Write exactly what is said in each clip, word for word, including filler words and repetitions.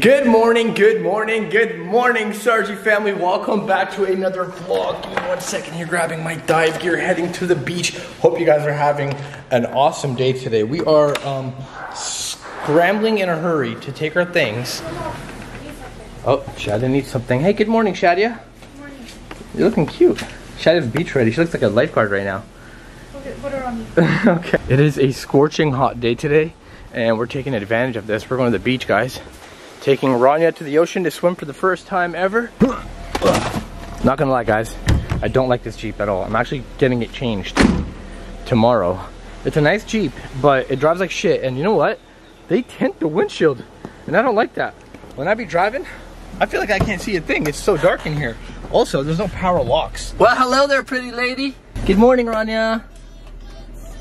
Good morning, good morning, good morning, Sargi family. Welcome back to another vlog. Give me one second here, grabbing my dive gear, heading to the beach. Hope you guys are having an awesome day today. We are um, scrambling in a hurry to take our things. Oh, Shadia needs something. Hey, good morning, Shadia. Good morning. You're looking cute. Shadia's beach ready. She looks like a lifeguard right now. Put her on me. Okay. It is a scorching hot day today, and we're taking advantage of this. We're going to the beach, guys. Taking Rania to the ocean to swim for the first time ever. Not gonna lie, guys, I don't like this Jeep at all. I'm actually getting it changed tomorrow. It's a nice Jeep, but it drives like shit, and you know what? They tint the windshield, and I don't like that. When I be driving, I feel like I can't see a thing. It's so dark in here. Also, there's no power locks. Well, hello there, pretty lady. Good morning, Rania.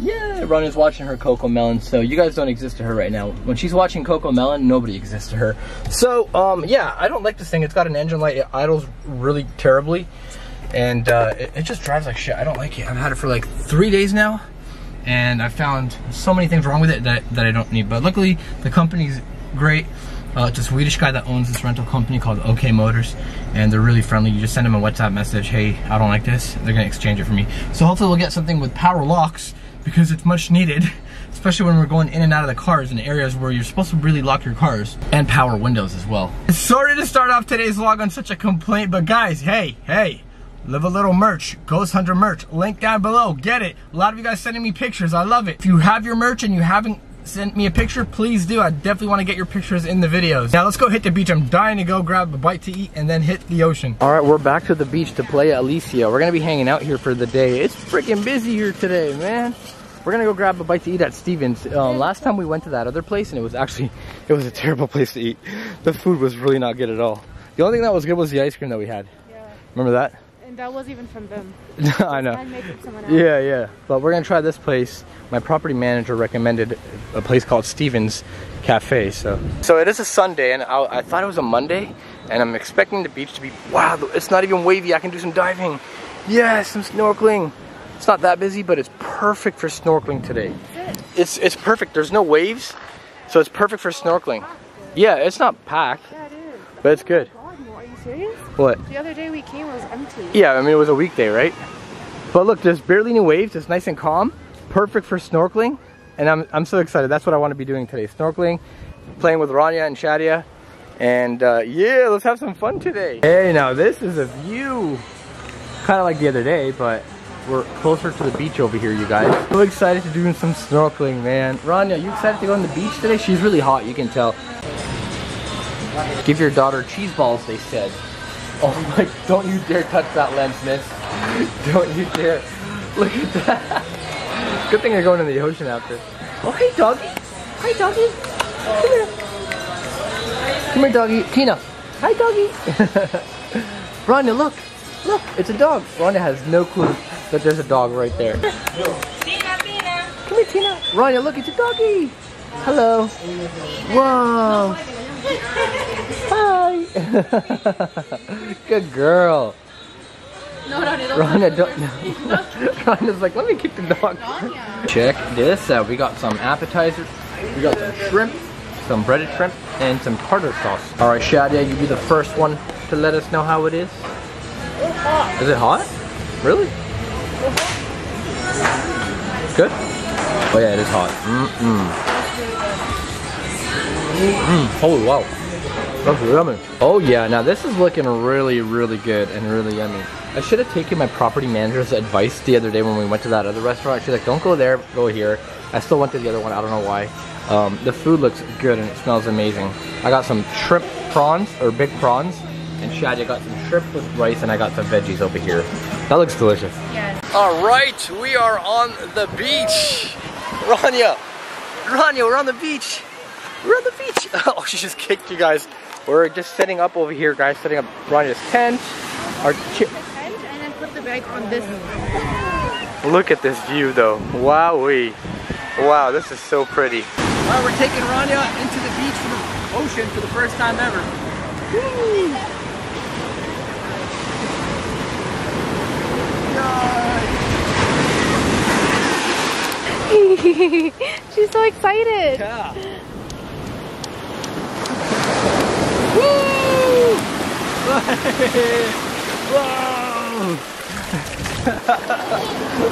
Yeah, Rania's watching her CoComelon, so you guys don't exist to her right now. When she's watching CoComelon, nobody exists to her. So, um, yeah, I don't like this thing. It's got an engine light. It idles really terribly, and uh, it, it just drives like shit. I don't like it. I've had it for like three days now, and I found so many things wrong with it that, that I don't need. But luckily, the company's great. Uh, it's a Swedish guy that owns this rental company called OK Motors, and they're really friendly. You just send them a WhatsApp message, hey, I don't like this. They're gonna exchange it for me. So hopefully we'll get something with power locks, because it's much needed, especially when we're going in and out of the cars in areas where you're supposed to really lock your cars, and power windows as well. Sorry to start off today's vlog on such a complaint, but guys, hey, hey, live a little merch, Ghost Hunter merch, link down below, get it. A lot of you guys sending me pictures, I love it. If you have your merch and you haven't sent me a picture, please do. I definitely wanna get your pictures in the videos. Now let's go hit the beach. I'm dying to go grab a bite to eat and then hit the ocean. All right, we're back to the beach to Playa Alicia. We're gonna be hanging out here for the day. It's freaking busy here today, man. We're gonna go grab a bite to eat at Stevens. Um, last time we went to that other place, and it was actually, it was a terrible place to eat. The food was really not good at all. The only thing that was good was the ice cream that we had. Yeah. Remember that? And that wasn't even from them. I know. I made it from someone else. Yeah, yeah. But we're gonna try this place. My property manager recommended a place called Stevens Cafe. So, so it is a Sunday, and I, I thought it was a Monday, and I'm expecting the beach to be, wow, it's not even wavy. I can do some diving. Yes, some snorkeling. It's not that busy, but it's perfect for snorkeling today. It's it's perfect. There's no waves, so it's perfect for snorkeling. Yeah, it's not packed, yeah, it is. But it's good. Oh my God, are you serious? What? The other day we came, it was empty. Yeah, I mean, it was a weekday, right? But look, there's barely any waves. It's nice and calm. Perfect for snorkeling, and I'm, I'm so excited. That's what I want to be doing today. Snorkeling, playing with Rania and Shadia, and uh, yeah, let's have some fun today. Hey, now this is a view. Kind of like the other day, but we're closer to the beach over here, you guys. So excited to do some snorkeling, man. Rania, you excited to go on the beach today? She's really hot, you can tell. Give your daughter cheese balls, they said. Oh my, don't you dare touch that lens, miss. Don't you dare. Look at that. Good thing you're going in the ocean after. Oh, hey, doggy. Hi, doggy. Come here. Come here, doggy. Tina. Hi, doggy. Rania, look. Look, it's a dog. Rania has no clue that there's a dog right there. Tina, Tina. Come here, Tina. Rania, look, it's a doggy. Hello. Whoa. Hi. Good girl. No, Rania, don't. Rania, don't. No. Rania's like, let me kick the dog. Check this out. We got some appetizers. We got some shrimp, some breaded shrimp, and some tartar sauce. All right, Shadia, you be the first one to let us know how it is. Hot. Is it hot? Really? Good? Oh yeah, it is hot. Mm-mm. Mm-mm. Holy wow. That's yummy. Oh yeah, now this is looking really, really good and really yummy. I should have taken my property manager's advice the other day when we went to that other restaurant. She's like, don't go there, go here. I still went to the other one, I don't know why. Um, the food looks good and it smells amazing. I got some shrimp prawns, or big prawns. And Shadia got some shrimp with rice, and I got some veggies over here. That looks delicious. Yes. All right, we are on the beach. Rania, Rania, we're on the beach. We're on the beach. Oh, she just kicked you guys. We're just setting up over here, guys. Setting up Rania's tent. Our chi- tent, and then put the bag on this. Look at this view, though. Wowee. Wow, this is so pretty. All right, we're taking Rania into the beach from the ocean for the first time ever. Woo. She's so excited. Yeah. Whoa!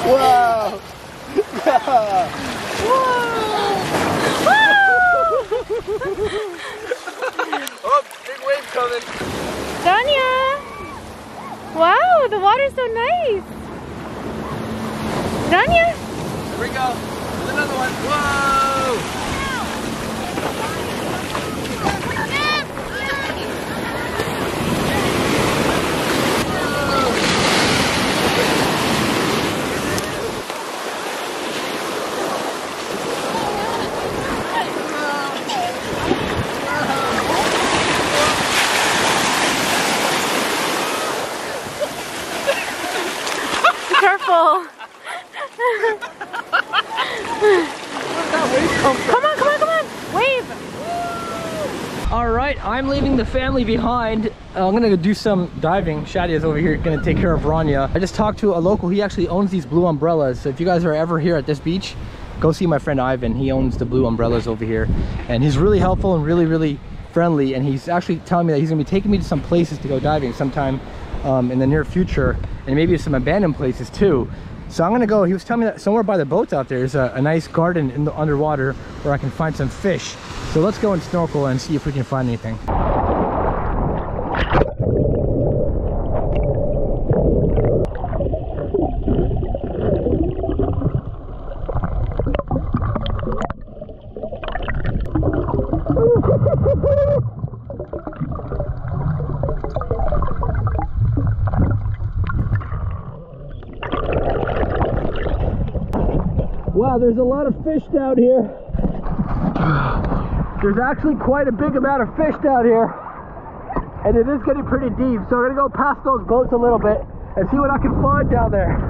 Whoa! Yeah. Whoa! Oh, big wave coming. Danya! Wow, the water's so nice. Danya! Here we go. Another one. Whoa! Careful. Oh, come on, come on, come on. Wave. All right, I'm leaving the family behind. I'm going to do some diving. Shadia's over here going to take care of Rania. I just talked to a local. He actually owns these blue umbrellas. So if you guys are ever here at this beach, go see my friend Ivan. He owns the blue umbrellas over here. And he's really helpful and really, really friendly. And he's actually telling me that he's going to be taking me to some places to go diving sometime um, in the near future. And maybe some abandoned places too. So I'm gonna go, he was telling me that somewhere by the boats out there is a, a nice garden in the underwater where I can find some fish. So let's go and snorkel and see if we can find anything. Wow, there's a lot of fish down here. There's actually quite a big amount of fish down here. And it is getting pretty deep, so we're gonna go past those boats a little bit and see what I can find down there.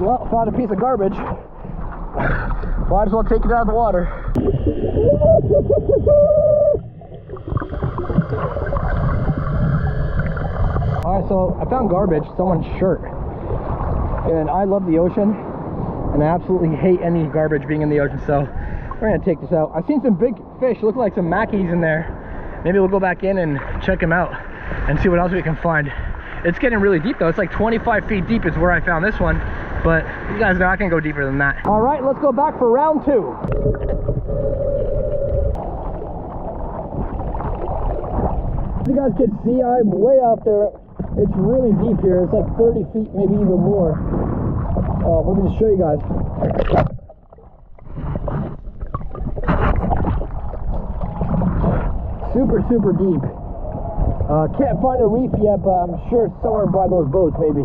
Well, found a piece of garbage. Might as well take it out of the water. Alright, so I found garbage, someone's shirt. And I love the ocean, and I absolutely hate any garbage being in the ocean, so we're gonna take this out. I've seen some big fish, look like some mackies in there. Maybe we'll go back in and check them out and see what else we can find. It's getting really deep though, it's like twenty-five feet deep is where I found this one. But you guys know I can go deeper than that. All right, let's go back for round two. As you guys can see, I'm way out there. It's really deep here. It's like thirty feet, maybe even more. Uh, let me just show you guys. Super, super deep. Uh, can't find a reef yet, but I'm sure it's somewhere by those boats, maybe.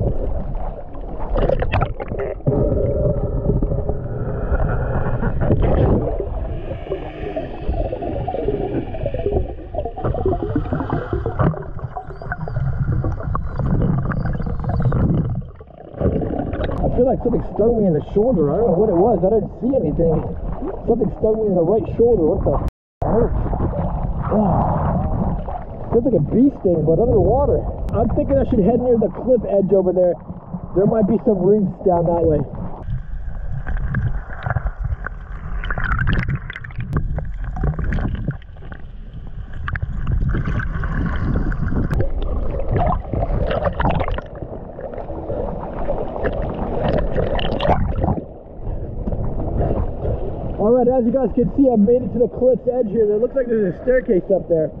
I feel like something stung me in the shoulder. I don't know what it was. I didn't see anything. Something stung me in the right shoulder. What the f hurts? Oh. Feels like a bee sting, but underwater. I'm thinking I should head near the cliff edge over there. There might be some reefs down that way. but as you guys can see, I made it to the cliff's edge here. It looks like there's a staircase up there.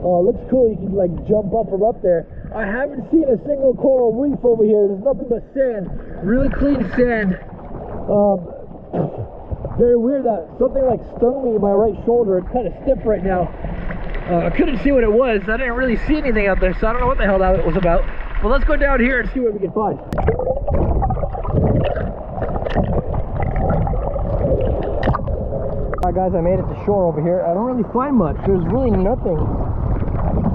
Oh, it looks cool. You can like jump up from up there. I haven't seen a single coral reef over here. There's nothing but sand, really clean sand. Um, very weird that something like stung me in my right shoulder. It's kind of stiff right now. Uh, I couldn't see what it was. I didn't really see anything out there, so I don't know what the hell that was about. But let's go down here and see what we can find. Alright guys, I made it to shore over here. I don't really find much. There's really nothing.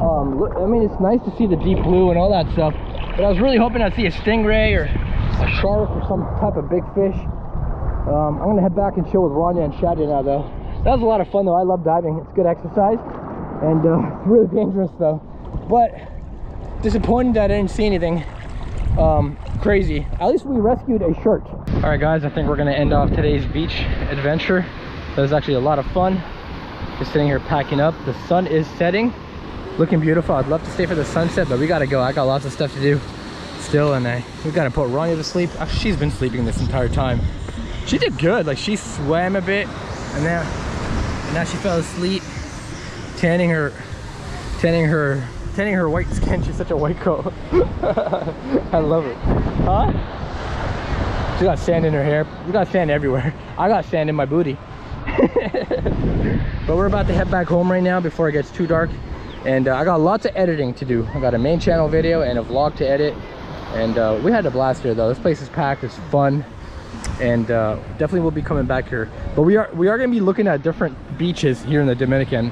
Um, look, I mean, it's nice to see the deep blue and all that stuff, but I was really hoping I'd see a stingray or a shark or some type of big fish. Um, I'm going to head back and chill with Rania and Shadia now though. That was a lot of fun though. I love diving. It's good exercise, and uh, it's really dangerous though. But disappointed that I didn't see anything um, crazy. At least we rescued a shark. Alright guys, I think we're going to end off today's beach adventure. That was actually a lot of fun. Just sitting here packing up. The sun is setting. Looking beautiful. I'd love to stay for the sunset, but we got to go. I got lots of stuff to do still, and I, we got to put Rania to sleep. Actually, she's been sleeping this entire time. She did good. Like, she swam a bit, and now, and now she fell asleep. Tanning her, tanning her, tanning her white skin. She's such a white girl. I love it. Huh? She got sand in her hair. We got sand everywhere. I got sand in my booty. But we're about to head back home right now before it gets too dark. And uh, I got lots of editing to do. I got a main channel video and a vlog to edit. And uh, we had a blast here though. This place is packed, it's fun. And uh, definitely we'll be coming back here. But we are we are gonna be looking at different beaches here in the Dominican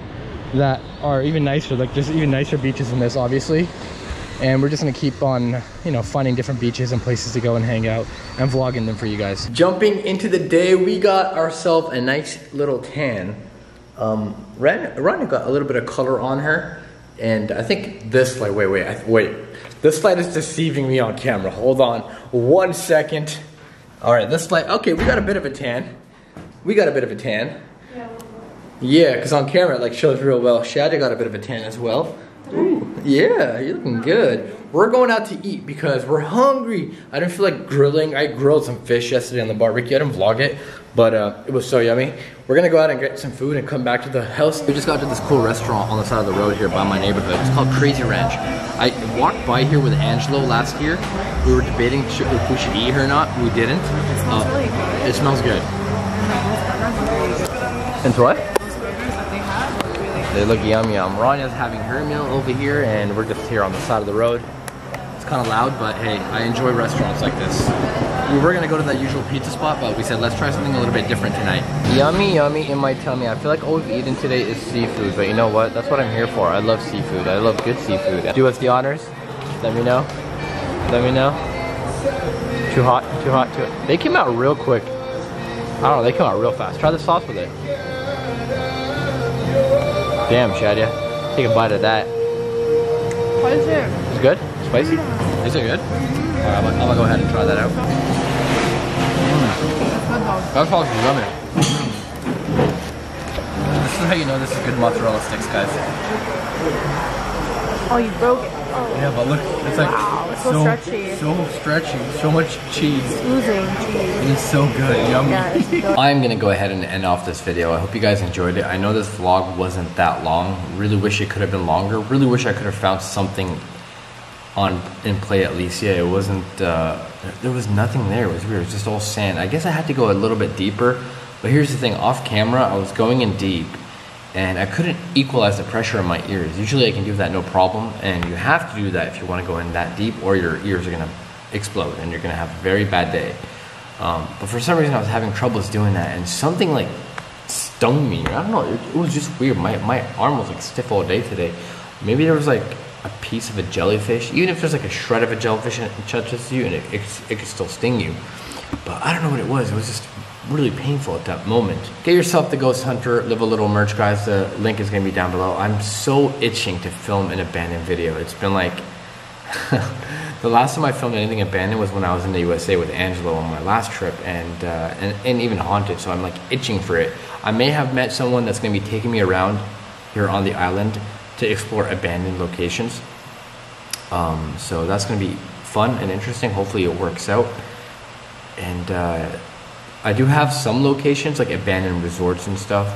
that are even nicer, like just even nicer beaches than this, obviously. And we're just gonna keep on, you know, finding different beaches and places to go and hang out and vlogging them for you guys. Jumping into the day, we got ourselves a nice little tan. Um, Ren, Ren got a little bit of color on her. And I think this light, wait, wait, I, wait. This light is deceiving me on camera. Hold on one second. All right, this light, okay, we got a bit of a tan. We got a bit of a tan. Yeah, because on camera it like shows real well. Shadia got a bit of a tan as well. Ooh, yeah, you're looking good. We're going out to eat because we're hungry. I didn't feel like grilling. I grilled some fish yesterday on the barbecue. I didn't vlog it, but uh, it was so yummy. We're gonna go out and get some food and come back to the house. We just got to this cool restaurant on the side of the road here by my neighborhood. It's called Crazy Ranch. I walked by here with Angelo last year. We were debating if we should eat here or not. We didn't. It smells uh, really good. It smells good. And what? They look yum yum. Rania's having her meal over here, and we're just here on the side of the road. It's kind of loud, but hey, I enjoy restaurants like this. We were gonna go to that usual pizza spot, but we said let's try something a little bit different tonight. Yummy, yummy in my tummy. I feel like all we've eaten today is seafood, but you know what? That's what I'm here for. I love seafood. I love good seafood. Do us the honors. Let me know. Let me know. Too hot, too hot, too hot. They came out real quick. I don't know, they came out real fast. Try the sauce with it. Damn, Shadia. Take a bite of that. What is it? It's good? Spicy? Mm-hmm. Is it good? Mm-hmm. Alright, I'm, I'm gonna go ahead and try that out. Mm. That sauce is yummy. This is how you know this is good mozzarella sticks, guys. Oh, you broke it. Oh. Yeah, but look, it's like wow, it's so, so stretchy. So stretchy. So much cheese. It's oozing cheese. It is so good. Yummy. Yeah, so I'm gonna go ahead and end off this video. I hope you guys enjoyed it. I know this vlog wasn't that long. Really wish it could have been longer. Really wish I could have found something on in play at least. Yeah, it wasn't uh there was nothing there. It was weird. It was just all sand. I guess I had to go a little bit deeper. But here's the thing, off camera, I was going in deep. And I couldn't equalize the pressure in my ears. Usually I can do that no problem, and you have to do that if you want to go in that deep, or your ears are going to explode and you're going to have a very bad day. Um, but for some reason I was having troubles doing that, and something like stung me. I don't know, it, it was just weird. My, my arm was like stiff all day today. Maybe there was like a piece of a jellyfish. Even if there's like a shred of a jellyfish and it touches you, and it, it, it could still sting you. But I don't know what it was. It was just really painful at that moment. Get yourself the Ghost Hunter Live a Little merch, guys. The link is gonna be down below. I'm so itching to film an abandoned video. It's been like the last time I filmed anything abandoned was when I was in the U S A with Angelo on my last trip, and, uh, and and even haunted. So I'm like itching for it. I may have met someone that's gonna be taking me around here on the island to explore abandoned locations. Um, so that's gonna be fun and interesting. Hopefully it works out. And uh, I do have some locations, like abandoned resorts and stuff,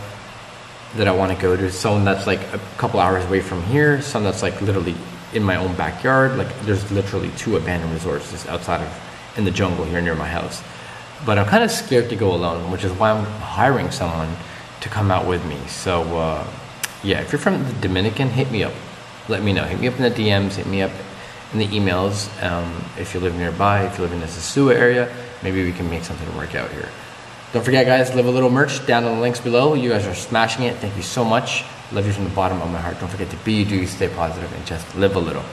that I want to go to. Some that's like a couple hours away from here, some that's like literally in my own backyard. Like there's literally two abandoned resorts just outside of, in the jungle here near my house. But I'm kind of scared to go alone, which is why I'm hiring someone to come out with me. So uh, yeah, if you're from the Dominican, hit me up. Let me know. Hit me up in the D Ms, hit me up in the emails. Um, if you live nearby, if you live in the Sissoua area, maybe we can make something work out here. Don't forget, guys, Live a Little merch down in the links below. You guys are smashing it. Thank you so much. Love you from the bottom of my heart. Don't forget to be you, do you, stay positive, and just live a little.